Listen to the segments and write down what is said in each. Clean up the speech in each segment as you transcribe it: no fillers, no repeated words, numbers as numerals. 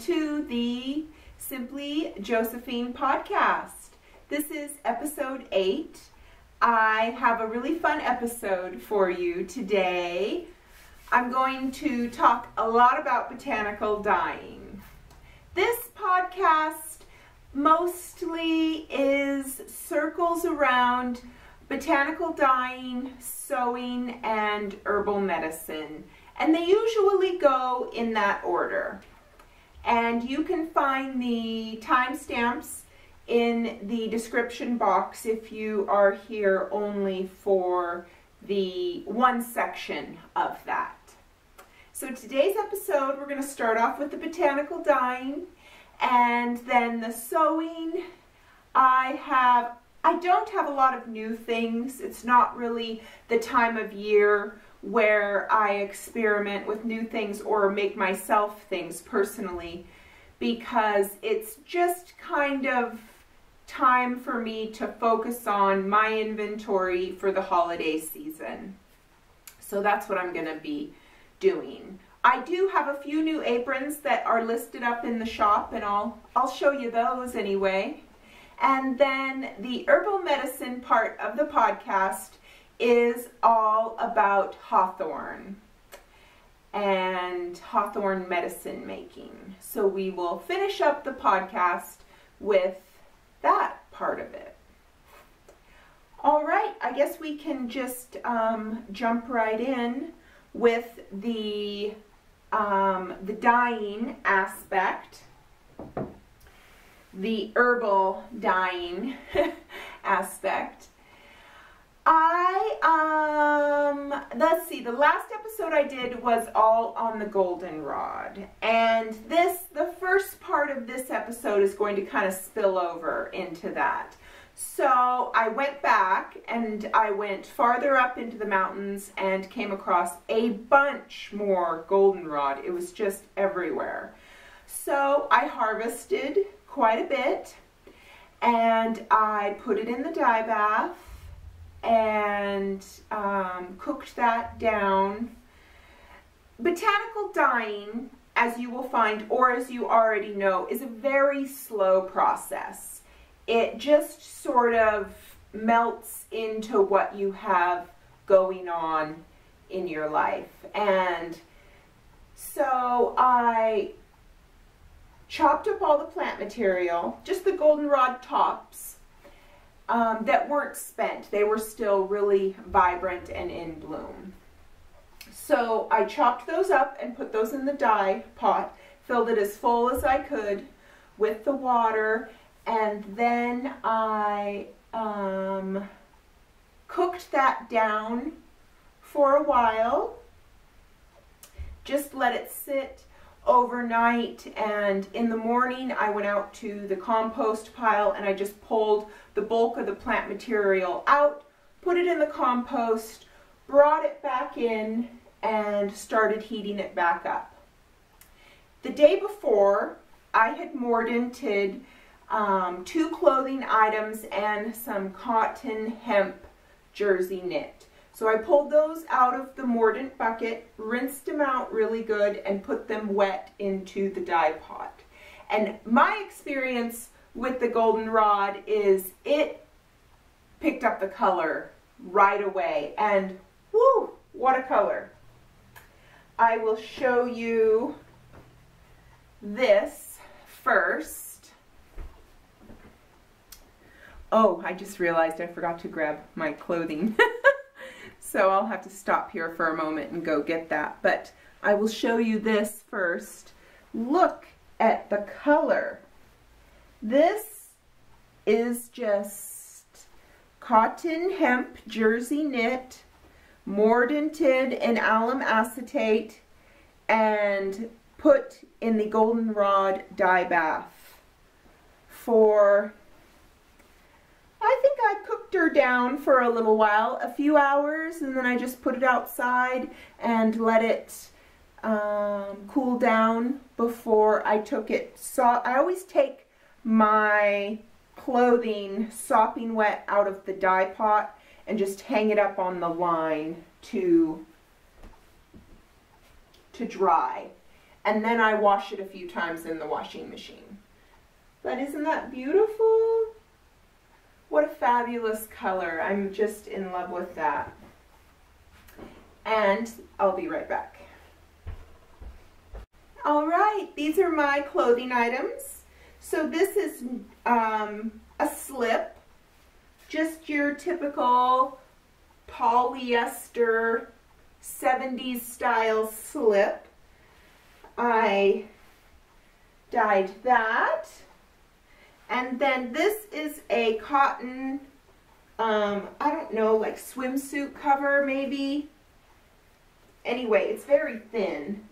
To the Simply Josephine podcast. This is episode 8. I have a really fun episode for you today. I'm going to talk a lot about botanical dyeing. This podcast mostly circles around botanical dyeing, sewing, and herbal medicine. And they usually go in that order. And you can find the timestamps in the description box if you are here only for the one section of that. So today's episode, we're going to start off with the botanical dyeing and then the sewing. I don't have a lot of new things. It's not really the time of year where I experiment with new things or make myself things personally, because it's just kind of time for me to focus on my inventory for the holiday season. So that's what I'm going to be doing. I do have a few new aprons that are listed up in the shop, and I'll show you those anyway. And then the herbal medicine part of the podcast is all about hawthorn and hawthorn medicine making. So we will finish up the podcast with that part of it. All right, I guess we can just jump right in with the dyeing aspect, the herbal dyeing aspect. Let's see, the last episode I did was all on the goldenrod, and the first part of this episode is going to kind of spill over into that. So I went back and I went farther up into the mountains and came across a bunch more goldenrod. It was just everywhere. So I harvested quite a bit and I put it in the dye bath and cooked that down. Botanical dyeing, as you will find, or as you already know, is a very slow process. It just sort of melts into what you have going on in your life. And so I chopped up all the plant material, just the goldenrod tops, that weren't spent. They were still really vibrant and in bloom. So I chopped those up and put those in the dye pot, filled it as full as I could with the water, and then I cooked that down for a while. Just let it sit overnight, and in the morning I went out to the compost pile and I just pulled the bulk of the plant material out, put it in the compost, brought it back in, and started heating it back up. The day before, I had mordanted 2 clothing items and some cotton hemp jersey knit. So I pulled those out of the mordant bucket, rinsed them out really good, and put them wet into the dye pot. And my experience with the goldenrod is it picked up the color right away, and whoo, what a color. I will show you this first. Oh, I just realized I forgot to grab my clothing. So I'll have to stop here for a moment and go get that. But I will show you this first. Look at the color. This is just cotton hemp jersey knit, mordanted in alum acetate, and put in the goldenrod dye bath for, I think I cooked her down for a little while, a few hours, and then I just put it outside and let it cool down before I took it. So I always take my clothing sopping wet out of the dye pot and just hang it up on the line to dry. And then I wash it a few times in the washing machine. But isn't that beautiful? What a fabulous color. I'm just in love with that. And I'll be right back. All right, these are my clothing items. So this is a slip, just your typical polyester 70s style slip. I dyed that, and then this is a cotton, I don't know, like swimsuit cover maybe. Anyway, it's very thin,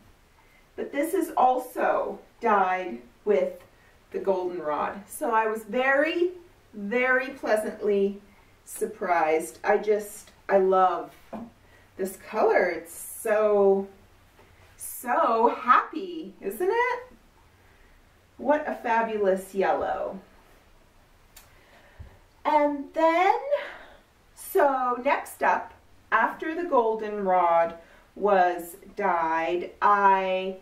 but this is also dyed with the goldenrod. So I was very, very pleasantly surprised. I love this color. It's so happy, isn't it? What a fabulous yellow. And then, so next up, after the goldenrod was dyed, I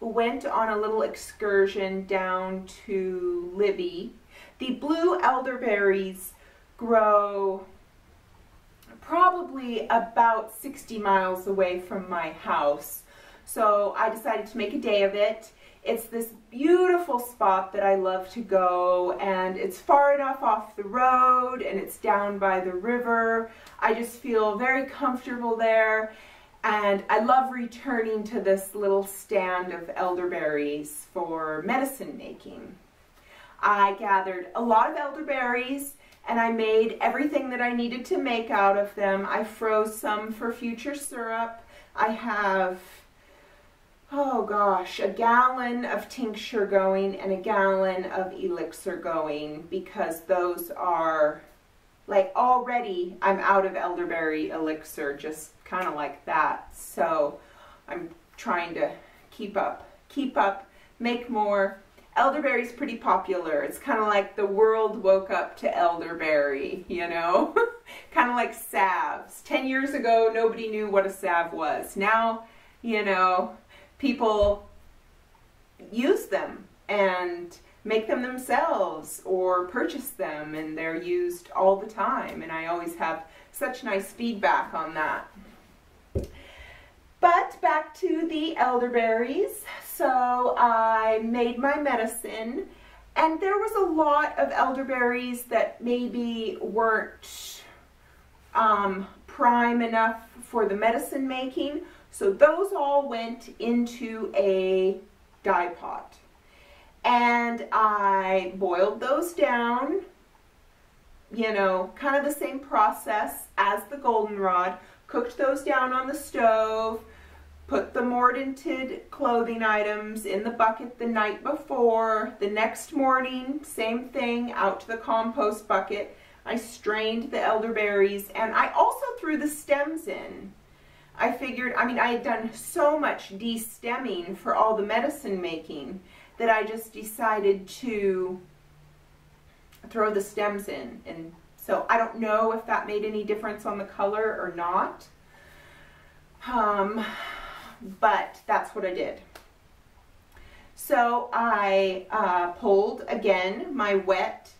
went on a little excursion down to Libby. The blue elderberries grow probably about 60 miles away from my house, so I decided to make a day of it. It's this beautiful spot that I love to go, and it's far enough off the road and it's down by the river. I just feel very comfortable there, and I love returning to this little stand of elderberries for medicine making. I gathered a lot of elderberries and I made everything that I needed to make out of them. I froze some for future syrup. I have, oh gosh, a gallon of tincture going and a gallon of elixir going, because those are, like, already I'm out of elderberry elixir, just kind of like that. So I'm trying to keep up, make more. Elderberry's pretty popular. It's kind of like the world woke up to elderberry, you know? Kind of like salves. 10 years ago, nobody knew what a salve was. Now, you know, people use them and make them themselves or purchase them, and they're used all the time, and I always have such nice feedback on that. But back to the elderberries. So I made my medicine, and there was a lot of elderberries that maybe weren't prime enough for the medicine making. So those all went into a dye pot, and I boiled those down, you know, kind of the same process as the goldenrod. Cooked those down on the stove, put the mordanted clothing items in the bucket the night before. The next morning, same thing, out to the compost bucket. I strained the elderberries, and I also threw the stems in. I figured, I mean, I had done so much de-stemming for all the medicine making that I just decided to throw the stems in. And so I don't know if that made any difference on the color or not, but that's what I did. So I pulled, again, my wet,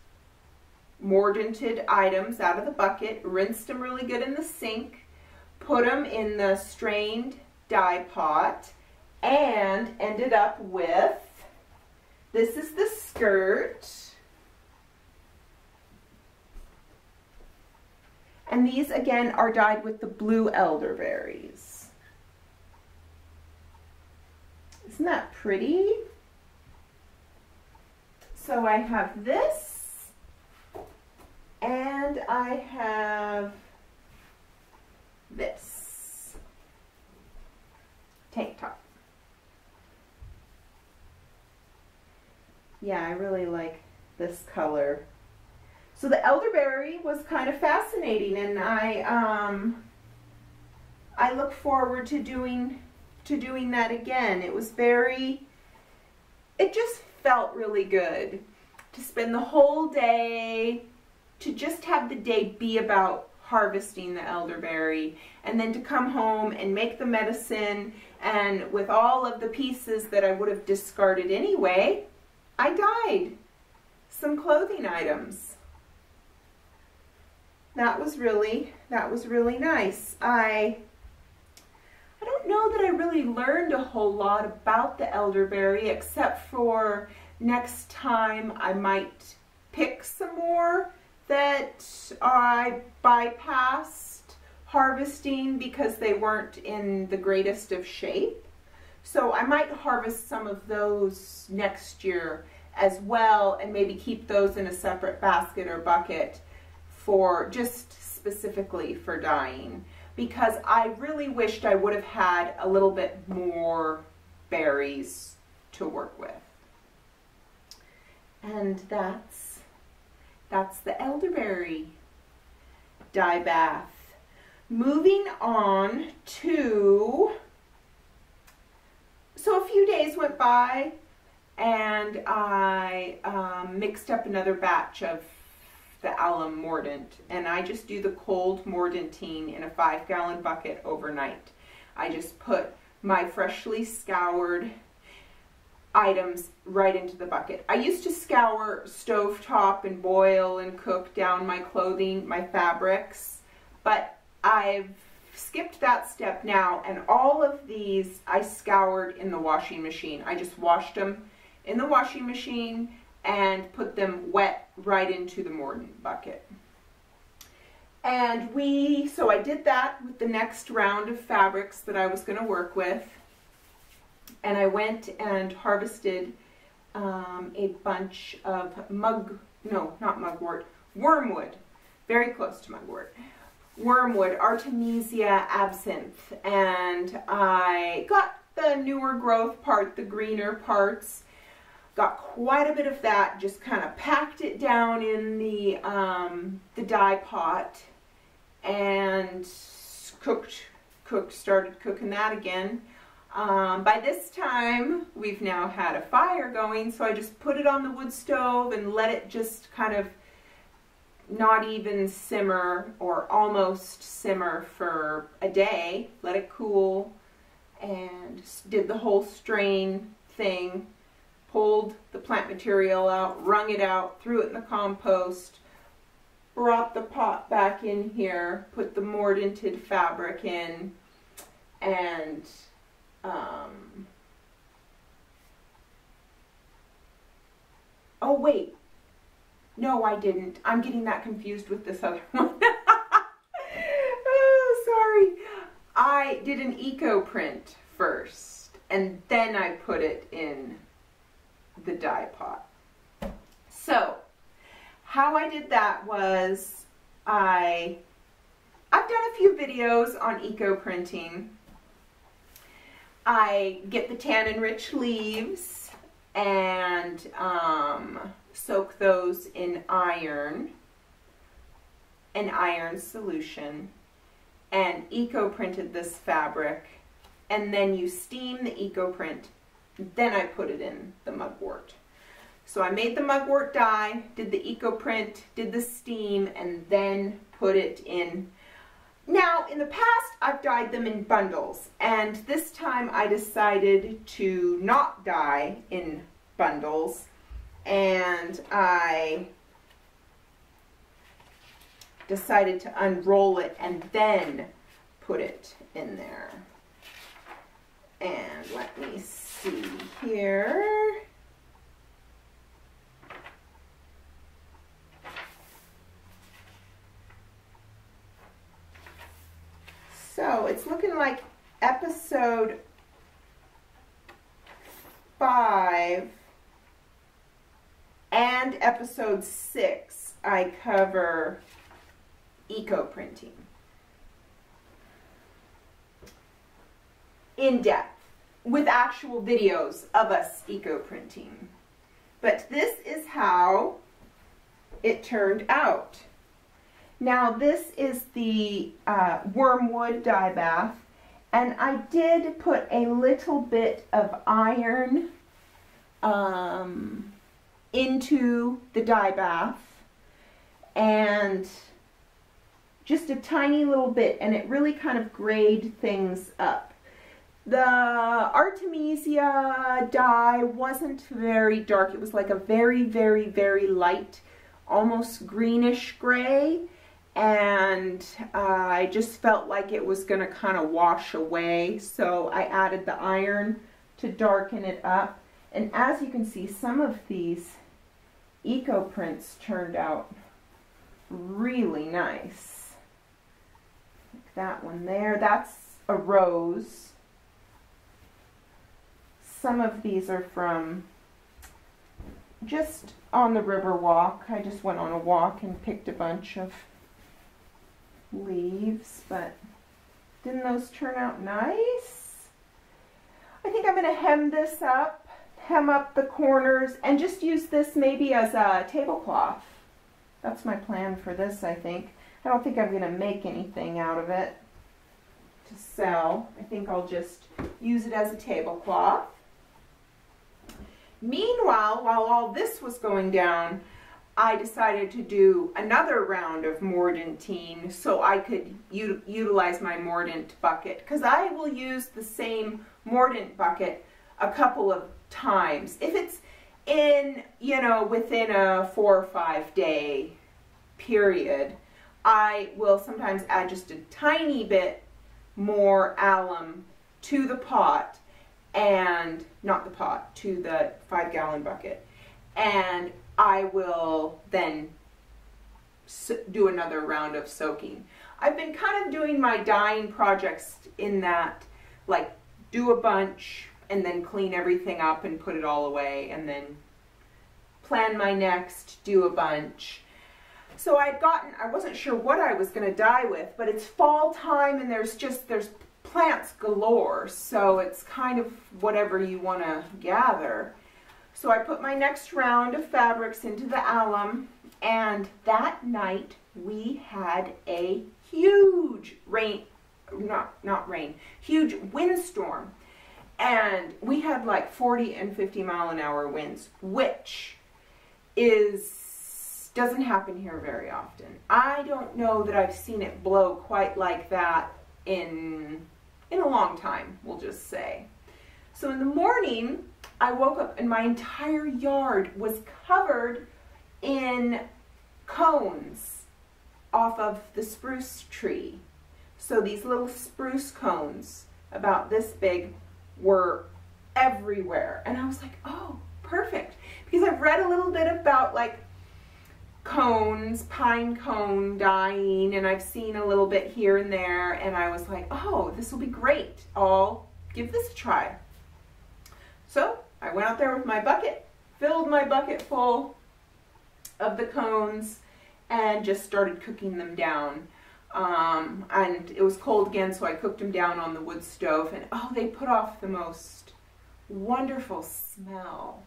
mordanted items out of the bucket, rinsed them really good in the sink, put them in the strained dye pot, and ended up with, this is the skirt. And these, again, are dyed with the blue elderberries. Isn't that pretty? So I have this, and I have this tank top. Yeah, I really like this color. So the elderberry was kind of fascinating, and I look forward to doing that again. It was very, it just felt really good to spend the whole day, to just have the day be about harvesting the elderberry, and then to come home and make the medicine, and with all of the pieces that I would have discarded anyway, I dyed some clothing items. That was really nice. I don't know that I really learned a whole lot about the elderberry, except for next time I might pick some more that I bypassed harvesting because they weren't in the greatest of shape. So I might harvest some of those next year as well, and maybe keep those in a separate basket or bucket for just specifically for dyeing, because I really wished I would have had a little bit more berries to work with. And that's the elderberry dye bath. Moving on to, so a few days went by, and I mixed up another batch of the alum mordant, and I just do the cold mordantine in a 5-gallon bucket overnight. I just put my freshly scoured items right into the bucket. I used to scour stovetop and boil and cook down my clothing, my fabrics, but I've skipped that step now, and all of these I scoured in the washing machine. I just washed them in the washing machine and put them wet right into the mordant bucket. And so I did that with the next round of fabrics that I was going to work with, and I went and harvested a bunch of wormwood, very close to mugwort, wormwood, Artemisia absinthe, and I got the newer growth part, the greener parts. Got quite a bit of that, just kind of packed it down in the dye pot, and started cooking that again. By this time, we've now had a fire going, so I just put it on the wood stove and let it just kind of not even simmer, or almost simmer, for a day. Let it cool, and did the whole strain thing. Pulled the plant material out, wrung it out, threw it in the compost, brought the pot back in here, put the mordanted fabric in, and oh wait, no I didn't. I'm getting that confused with this other one. Oh, sorry. I did an eco print first, and then I put it in the dye pot. So how I did that was I've done a few videos on eco printing. I get the tannin rich leaves and soak those in iron, an iron solution, and eco printed this fabric, and then you steam the eco print. Then I put it in the mugwort. So I made the mugwort dye, did the eco print, did the steam, and then put it in. Now, in the past, I've dyed them in bundles, and this time I decided to not dye in bundles, and I decided to unroll it and then put it in there. And let me see here. So it's looking like episode 5 and episode 6, I cover eco printing in depth with actual videos of us eco printing. But this is how it turned out. Now this is the wormwood dye bath, and I did put a little bit of iron into the dye bath, and just a tiny little bit, and it really kind of grayed things up. The Artemisia dye wasn't very dark. It was like a very, very, very light, almost greenish gray. And I just felt like it was going to kind of wash away, so I added the iron to darken it up. And as you can see, some of these eco prints turned out really nice. Like that one there, that's a rose. Some of these are from just on the river walk. I just went on a walk and picked a bunch of leaves, but didn't those turn out nice? I think I'm going to hem this up, hem up the corners, and just use this maybe as a tablecloth. That's my plan for this, I think. I don't think I'm going to make anything out of it to sell. I think I'll just use it as a tablecloth. Meanwhile, while all this was going down, I decided to do another round of mordantine so I could utilize my mordant bucket, because I will use the same mordant bucket a couple of times if it's in, you know, within a 4 or 5 day period. I will sometimes add just a tiny bit more alum to the pot, and not the pot, to the 5 gallon bucket, and I will then do another round of soaking. I've been kind of doing my dyeing projects in that, like, do a bunch and then clean everything up and put it all away, and then plan my next, do a bunch. So I wasn't sure what I was going to dye with, but it's fall time and there's plants galore, so it's kind of whatever you want to gather. So I put my next round of fabrics into the alum, and that night we had a huge huge windstorm. And we had like 40 and 50 mile an hour winds, which doesn't happen here very often. I don't know that I've seen it blow quite like that in a long time, we'll just say. So in the morning, I woke up and my entire yard was covered in cones off of the spruce tree. So these little spruce cones, about this big, were everywhere. And I was like, oh, perfect. Because I've read a little bit about, like, cones, pine cone dyeing, and I've seen a little bit here and there. And I was like, oh, this will be great. I'll give this a try. So I went out there with my bucket, filled my bucket full of the cones, and just started cooking them down. And it was cold again, so I cooked them down on the wood stove, and oh, they put off the most wonderful smell.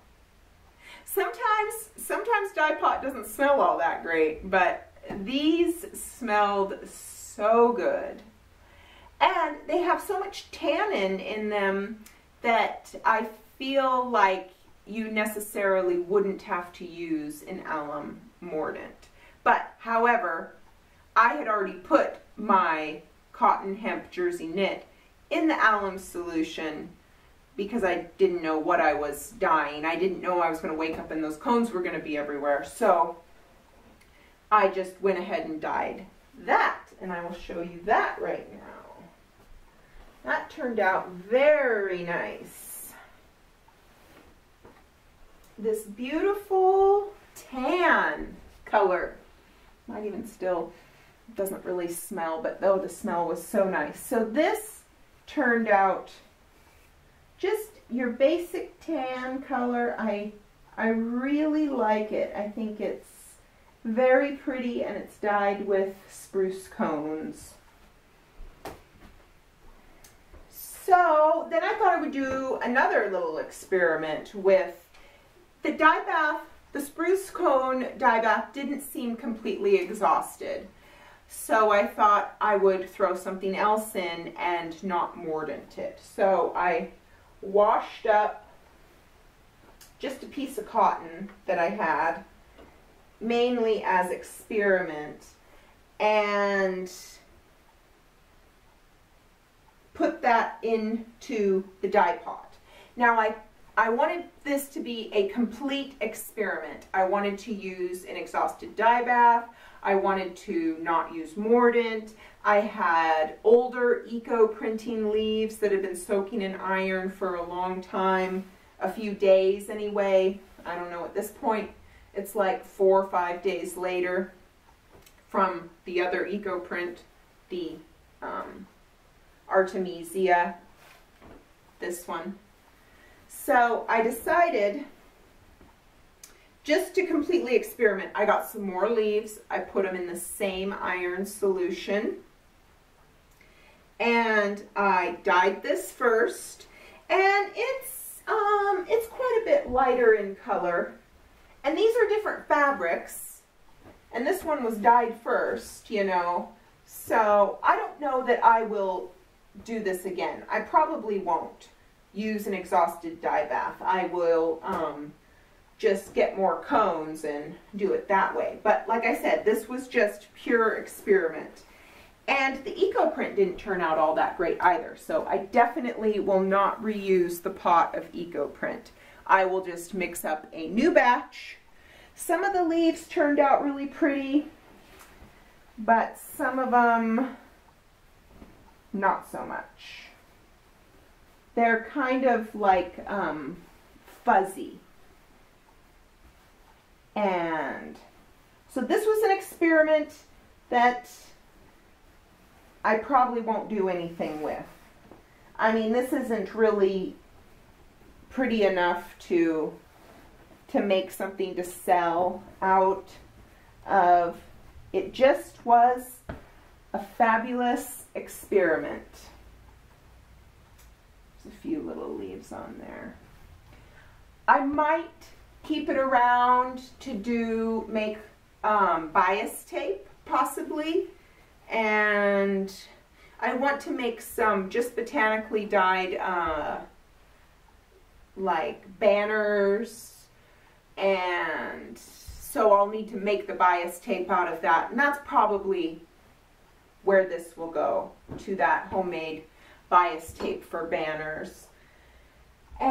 Sometimes dye pot doesn't smell all that great, but these smelled so good. And they have so much tannin in them that I feel like you necessarily wouldn't have to use an alum mordant. But however, I had already put my cotton hemp jersey knit in the alum solution because I didn't know what I was dyeing. I didn't know I was going to wake up and those cones were going to be everywhere. So I just went ahead and dyed that, and I will show you that right now. That turned out very nice. This beautiful tan color. Not even still, it doesn't really smell, but though the smell was so nice. So this turned out just your basic tan color, I really like it. I think it's very pretty, and it's dyed with spruce cones. So then I thought I would do another little experiment with the dye bath. The spruce cone dye bath didn't seem completely exhausted, so I thought I would throw something else in and not mordant it. So I washed up just a piece of cotton that I had, mainly as experiment, and put that into the dye pot. Now I wanted this to be a complete experiment. I wanted to use an exhausted dye bath. I wanted to not use mordant. I had older eco printing leaves that had been soaking in iron for a long time, a few days anyway. I don't know, at this point it's like 4 or 5 days later from the other eco print, the Artemisia, this one. So I decided, just to completely experiment, I got some more leaves. I put them in the same iron solution, and I dyed this first, and it's quite a bit lighter in color, and these are different fabrics, and this one was dyed first, you know, so I don't know that I will do this again. I probably won't use an exhausted dye bath. I will just get more cones and do it that way. But like I said, this was just pure experiment. And the eco print didn't turn out all that great either, so I definitely will not reuse the pot of eco print. I will just mix up a new batch. Some of the leaves turned out really pretty, but some of them not so much. They're kind of like fuzzy. And so this was an experiment that I probably won't do anything with. I mean, this isn't really pretty enough to make something to sell out of. It just was a fabulous experiment. There's a few little leaves on there. I might keep it around to make bias tape, possibly. And I want to make some just botanically dyed like banners, and so I'll need to make the bias tape out of that, and that's probably where this will go, to that homemade bias tape for banners. But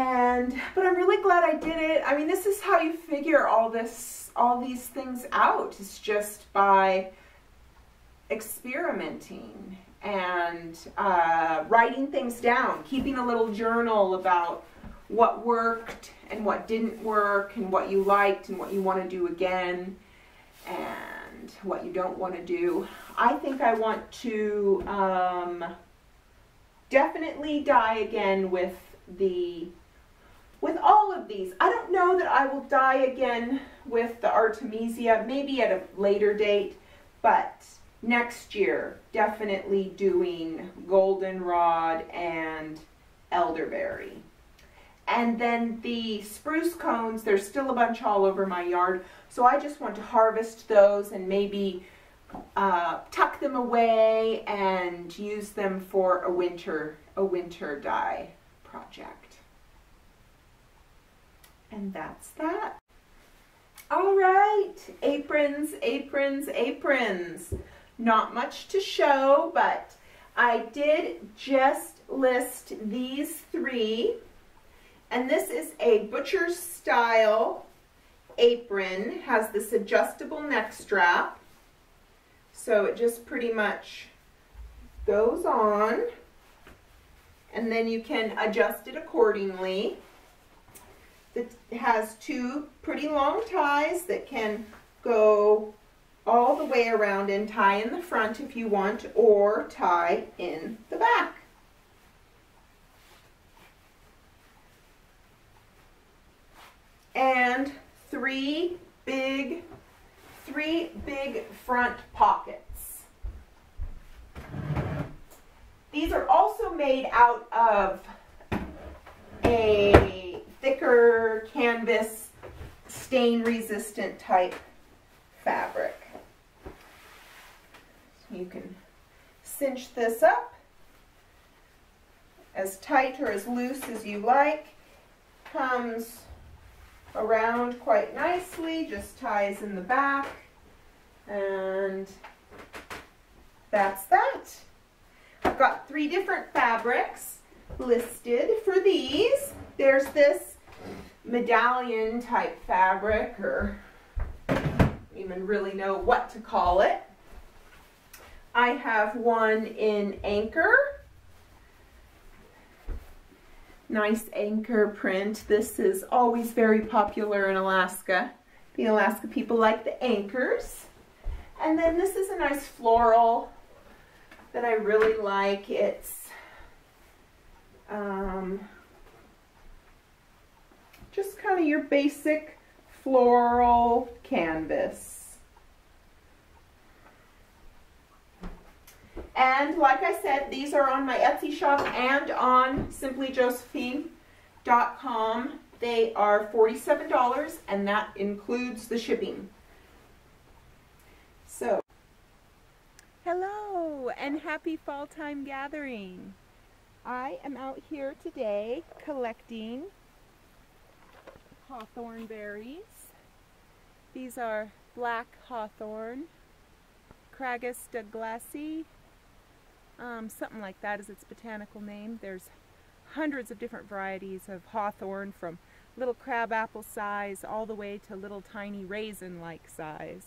I'm really glad I did it. I mean, this is how you figure all these things out. It's just by experimenting and writing things down, keeping a little journal about what worked and what didn't work, and what you liked and what you want to do again, and what you don't want to do. I think I want to definitely dye again with all of these. I don't know that I will dye again with the Artemisia, maybe at a later date, but next year definitely doing goldenrod and elderberry. And then the spruce cones, there's still a bunch all over my yard, so I just want to harvest those and maybe tuck them away and use them for a winter dye project. And that's that. All right, aprons, aprons, aprons. Not much to show, but I did just list these three. And this is a butcher's style apron, has this adjustable neck strap, so it just pretty much goes on, and then you can adjust it accordingly. It has two pretty long ties that can go all the way around and tie in the front if you want, or tie in the back. three big front pockets. These are also made out of a thicker canvas, stain-resistant type fabric. You can cinch this up as tight or as loose as you like. Comes around quite nicely, just ties in the back, and that's that. I've got three different fabrics listed for these. There's this medallion type fabric, or I don't even really know what to call it. I have one in anchor, nice anchor print. This is always very popular in Alaska. The Alaska people like the anchors. And then this is a nice floral that I really like. It's just kind of your basic floral canvas. And like I said, these are on my Etsy shop and on simplyjosephine.com. They are $47, and that includes the shipping. So, hello, and happy fall time gathering. I am out here today collecting hawthorn berries. These are black hawthorn, Crataegus douglasii. Something like that is its botanical name. There's hundreds of different varieties of hawthorn, from little crab apple size all the way to little tiny raisin-like size.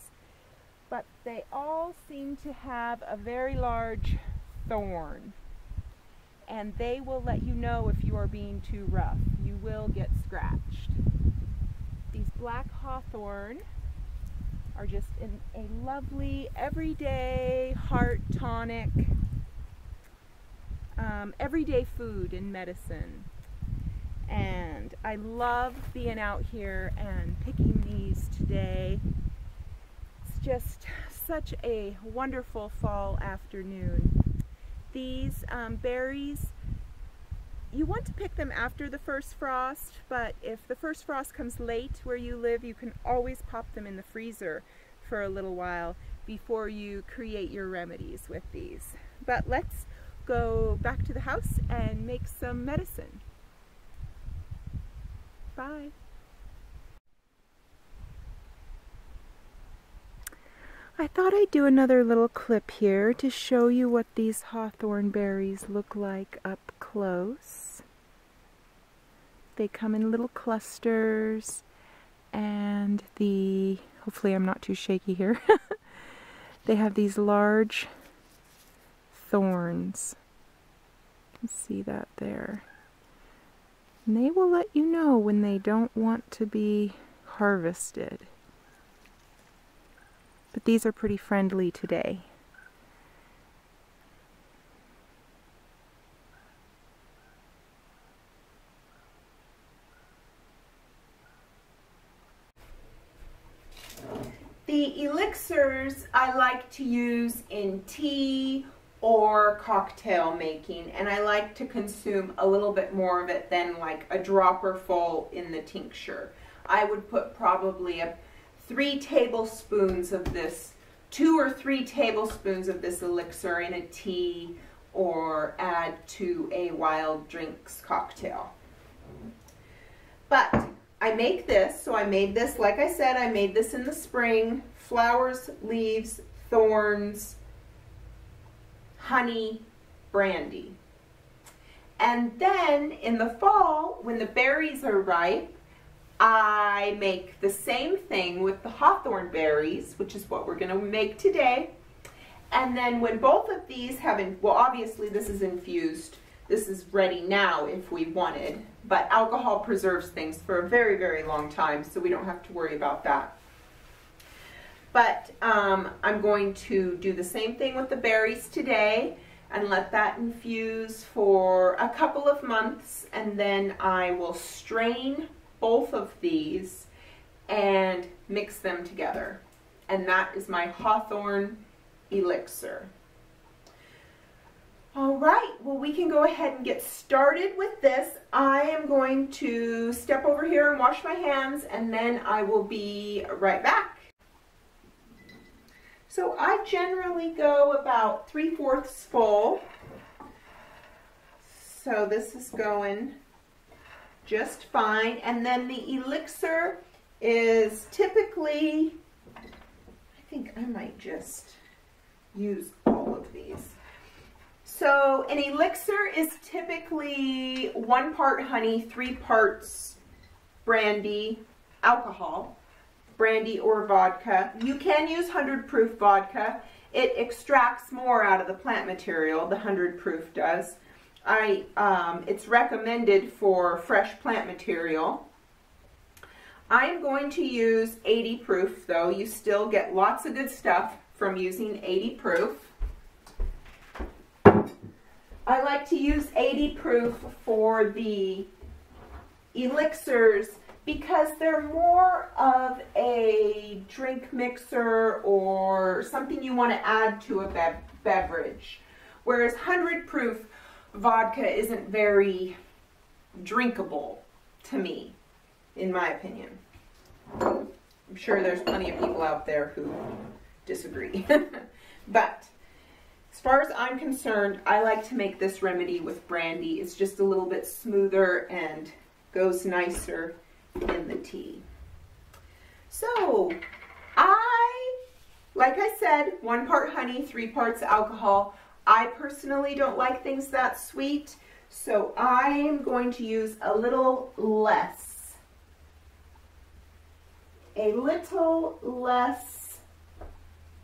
But they all seem to have a very large thorn, and they will let you know if you are being too rough. You will get scratched. These black hawthorn are just a lovely, everyday, heart tonic, everyday food and medicine, and I love being out here and picking these today. It's just such a wonderful fall afternoon. These berries, you want to pick them after the first frost, but if the first frost comes late where you live, you can always pop them in the freezer for a little while before you create your remedies with these. But let's go back to the house and make some medicine. Bye. I thought I'd do another little clip here to show you what these hawthorn berries look like up close. They come in little clusters, and hopefully I'm not too shaky here. They have these large thorns. You can see that there. And they will let you know when they don't want to be harvested. But these are pretty friendly today. The elixirs I like to use in tea or cocktail making, and I like to consume a little bit more of it than like a dropper full in the tincture. I would put probably 3 tablespoons of this, 2 or 3 tablespoons of this elixir in a tea, or add to a wild drinks cocktail. But I make this, so I made this, like I said, I made this in the spring. Flowers, leaves, thorns, honey, brandy. And then in the fall, when the berries are ripe, I make the same thing with the hawthorn berries, which is what we're going to make today. And then when both of these have, well, obviously this is infused. This is ready now if we wanted, but alcohol preserves things for a very, very long time, so we don't have to worry about that. But I'm going to do the same thing with the berries today and let that infuse for a couple of months, and then I will strain both of these and mix them together. And that is my hawthorn elixir. All right, well, we can go ahead and get started with this. I am going to step over here and wash my hands, and then I will be right back. So I generally go about 3/4 full. So this is going just fine. And then the elixir is typically, I think I might just use all of these. So an elixir is typically 1 part honey, 3 parts brandy, alcohol, brandy or vodka. You can use 100 proof vodka. It extracts more out of the plant material, the 100 proof does. It's recommended for fresh plant material. I'm going to use 80 proof though. You still get lots of good stuff from using 80 proof. I like to use 80 proof for the elixirs because they're more of a drink mixer or something you want to add to a beverage. Whereas 100 proof vodka isn't very drinkable to me, in my opinion. I'm sure there's plenty of people out there who disagree. But as far as I'm concerned, I like to make this remedy with brandy. It's just a little bit smoother and goes nicer in the tea. So I, like I said, 1 part honey, 3 parts alcohol. I personally don't like things that sweet, so I am going to use a little less.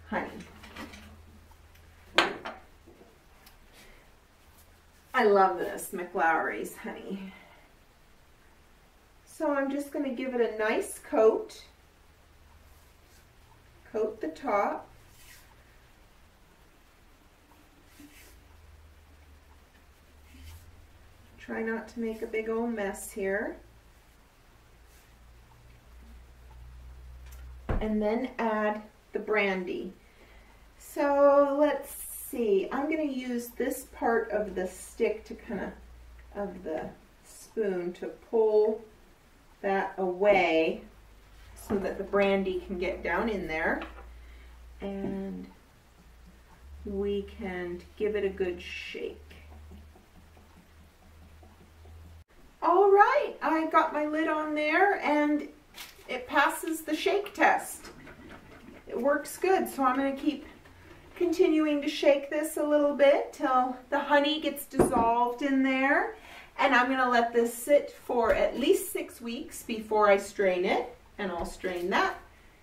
Honey. I love this McLowry's honey. So I'm just going to give it a nice coat. Coat the top. Try not to make a big old mess here. And then add the brandy. So let's see, I'm going to use this part of the stick to of the spoon to pull that away so that the brandy can get down in there. And we can give it a good shake. All right, I got my lid on there and it passes the shake test. It works good, so I'm going to keep continuing to shake this a little bit till the honey gets dissolved in there, and I'm going to let this sit for at least 6 weeks before I strain it, and I'll strain that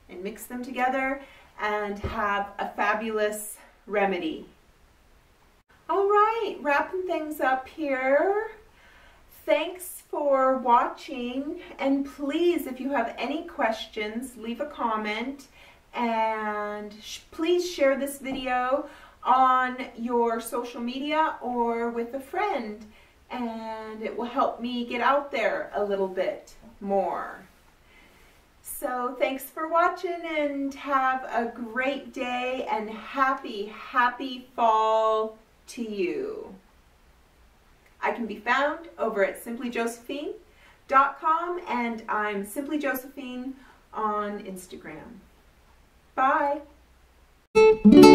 and mix them together and have a fabulous remedy. All right, wrapping things up here. Thanks for watching, and please, if you have any questions, leave a comment. And please share this video on your social media or with a friend, and it will help me get out there a little bit more. So thanks for watching, and have a great day, and happy fall to you. I can be found over at simplyjosephine.com, and I'm Simply Josephine on Instagram. Bye.